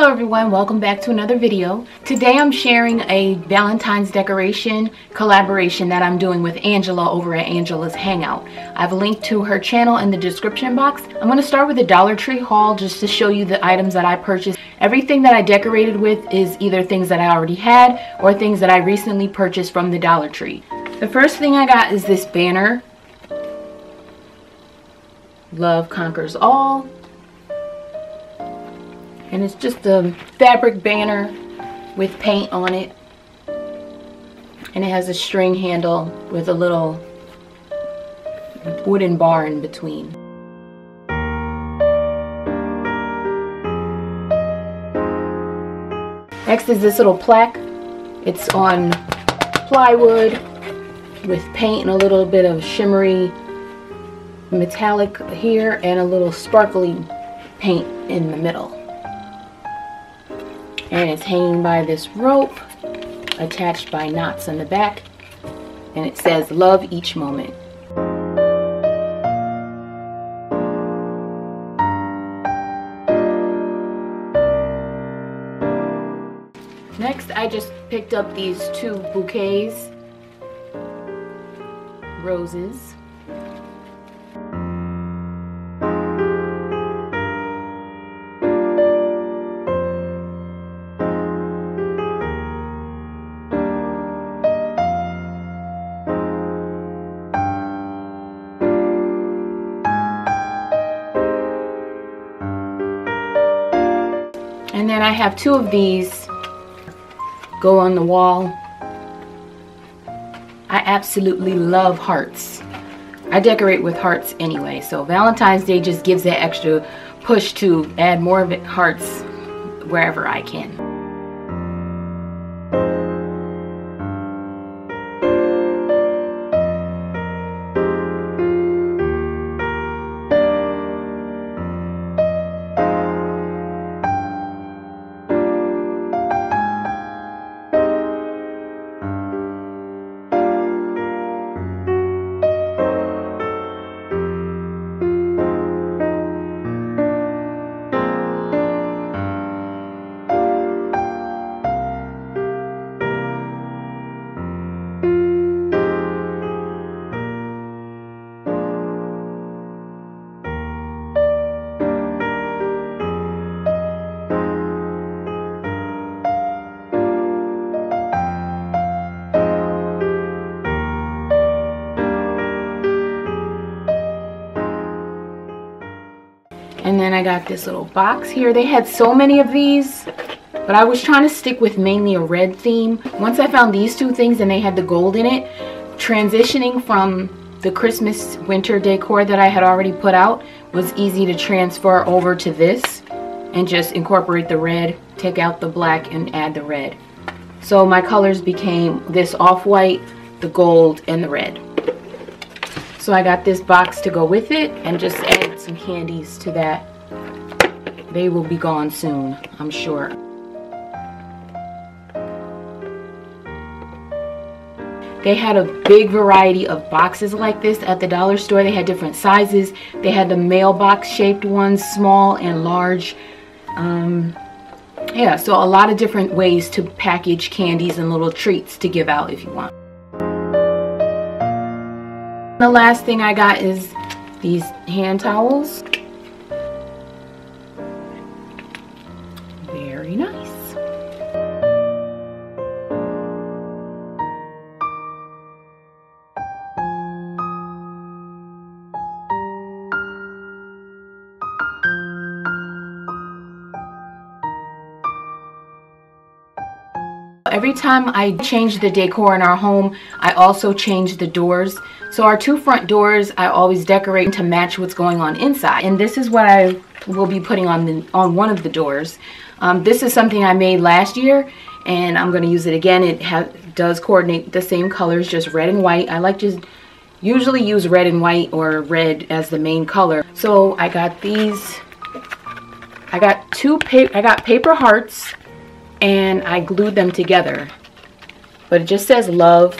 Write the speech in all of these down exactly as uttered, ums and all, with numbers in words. Hello everyone, welcome back to another video. Today I'm sharing a Valentine's decoration collaboration that I'm doing with Angela over at Angela's Hangout. I've linked to her channel in the description box. I'm going to start with the Dollar Tree haul just to show you the items that I purchased. Everything that I decorated with is either things that I already had or things that I recently purchased from the Dollar Tree. The first thing I got is this banner. Love Conquers All. And it's just a fabric banner with paint on it. And it has a string handle with a little wooden bar in between. Next is this little plaque. It's on plywood with paint and a little bit of shimmery metallic here and a little sparkly paint in the middle. And it's hanging by this rope, attached by knots on the back, and it says, "Love each moment." Next, I just picked up these two bouquets, roses. And then I have two of these go on the wall. I absolutely love hearts. I decorate with hearts anyway, so Valentine's Day just gives that extra push to add more of it, hearts wherever I can. And then I got this little box here. They had so many of these, but I was trying to stick with mainly a red theme. Once I found these two things and they had the gold in it, transitioning from the Christmas winter decor that I had already put out was easy to transfer over to this and just incorporate the red, take out the black and add the red. So my colors became this off-white, the gold, and the red. So I got this box to go with it and just added some candies to that. They will be gone soon, I'm sure. They had a big variety of boxes like this at the dollar store. They had different sizes. They had the mailbox shaped ones, small and large. Um, yeah, so a lot of different ways to package candies and little treats to give out if you want. The last thing I got is these hand towels. Very nice. Every time I change the decor in our home, I also change the doors. So our two front doors, I always decorate to match what's going on inside. And this is what I will be putting on the, on one of the doors. Um, this is something I made last year, and I'm going to use it again. It ha does coordinate the same colors, just red and white. I like to usually use red and white or red as the main color. So I got these. I got two. Pa I got paper hearts. And I glued them together, but it just says love.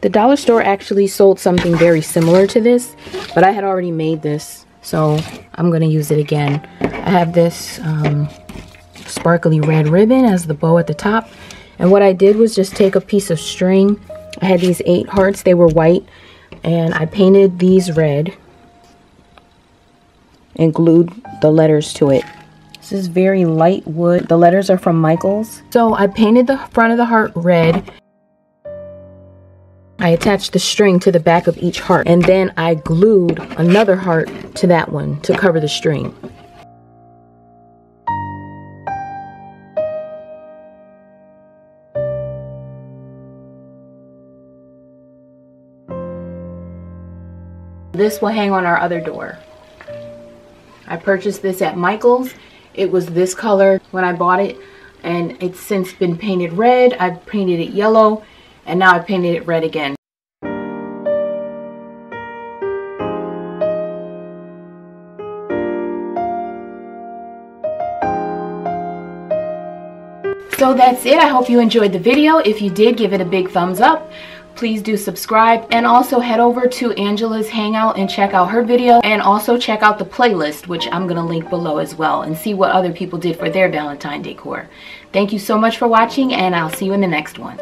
The dollar store actually sold something very similar to this, but I had already made this, so I'm gonna use it again. I have this um, sparkly red ribbon as the bow at the top, and what I did was just take a piece of string. I had these eight hearts, they were white, and I painted these red and glued the letters to it. This is very light wood. The letters are from Michaels. So I painted the front of the heart red. I attached the string to the back of each heart, and then I glued another heart to that one to cover the string. This will hang on our other door. I purchased this at Michaels. It was this color when I bought it, and it's since been painted red. I've painted it yellow, and now I painted it red again. So that's it. I hope you enjoyed the video. If you did, give it a big thumbs up. Please do subscribe, and also head over to Angela's Hangout and check out her video, and also check out the playlist, which I'm gonna link below as well, and see what other people did for their Valentine's decor. Thank you so much for watching, and I'll see you in the next one.